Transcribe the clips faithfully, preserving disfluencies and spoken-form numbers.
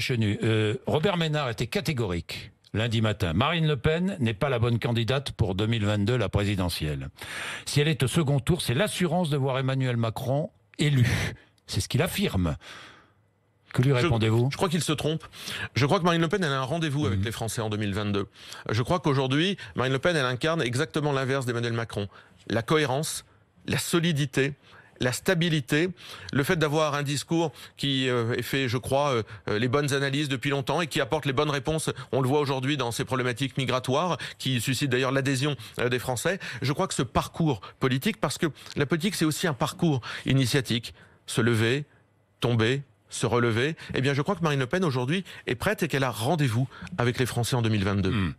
Chenu, euh, Robert Ménard était catégorique lundi matin. Marine Le Pen n'est pas la bonne candidate pour deux mille vingt-deux, la présidentielle. Si elle est au second tour, c'est l'assurance de voir Emmanuel Macron élu. C'est ce qu'il affirme. Que lui répondez-vous ? Je crois qu'il se trompe. Je crois que Marine Le Pen, elle a un rendez-vous avec mmh. les Français en deux mille vingt-deux. Je crois qu'aujourd'hui, Marine Le Pen, elle incarne exactement l'inverse d'Emmanuel Macron. La cohérence, la solidité, la stabilité, le fait d'avoir un discours qui euh, fait, je crois, euh, les bonnes analyses depuis longtemps et qui apporte les bonnes réponses. On le voit aujourd'hui dans ces problématiques migratoires qui suscitent d'ailleurs l'adhésion euh, des Français. Je crois que ce parcours politique, parce que la politique, c'est aussi un parcours initiatique. Se lever, tomber, se relever. Eh bien, je crois que Marine Le Pen, aujourd'hui, est prête et qu'elle a rendez-vous avec les Français en deux mille vingt-deux. Mmh.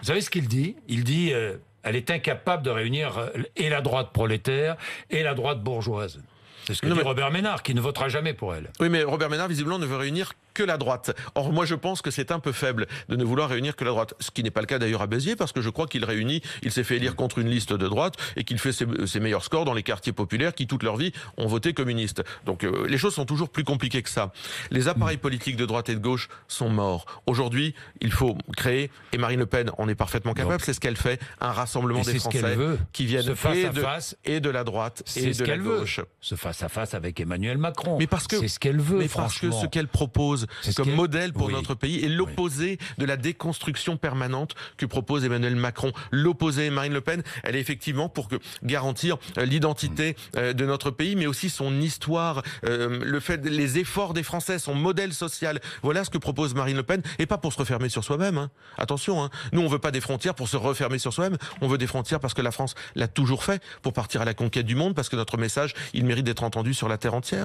Vous savez ce qu'il dit ? Il dit... Euh... Elle est incapable de réunir et la droite prolétaire et la droite bourgeoise. C'est ce que non, dit mais... Robert Ménard, qui ne votera jamais pour elle. Oui, mais Robert Ménard, visiblement, ne veut réunir que la droite. Or, moi, je pense que c'est un peu faible de ne vouloir réunir que la droite. Ce qui n'est pas le cas, d'ailleurs, à Béziers, parce que je crois qu'il réunit, il s'est fait élire contre une liste de droite et qu'il fait ses, ses meilleurs scores dans les quartiers populaires qui, toute leur vie, ont voté communiste. Donc, euh, les choses sont toujours plus compliquées que ça. Les appareils politiques de droite et de gauche sont morts. Aujourd'hui, il faut créer, et Marine Le Pen en est parfaitement capable, c'est ce qu'elle fait, un rassemblement et des Français qui viennent et de, face, et de la droite et de la gauche. Se face à face avec Emmanuel Macron. Mais parce que c'est ce qu'elle veut, mais parce que ce qu'elle propose comme qu modèle pour oui. notre pays, et l'opposé oui. de la déconstruction permanente que propose Emmanuel Macron. L'opposé, Marine Le Pen, elle est effectivement pour que garantir l'identité mmh. de notre pays, mais aussi son histoire, euh, le fait, les efforts des Français, son modèle social. Voilà ce que propose Marine Le Pen, et pas pour se refermer sur soi-même. Hein. Attention, hein. Nous on ne veut pas des frontières pour se refermer sur soi-même, on veut des frontières parce que la France l'a toujours fait, pour partir à la conquête du monde, parce que notre message, il mérite d'être entendu sur la terre entière.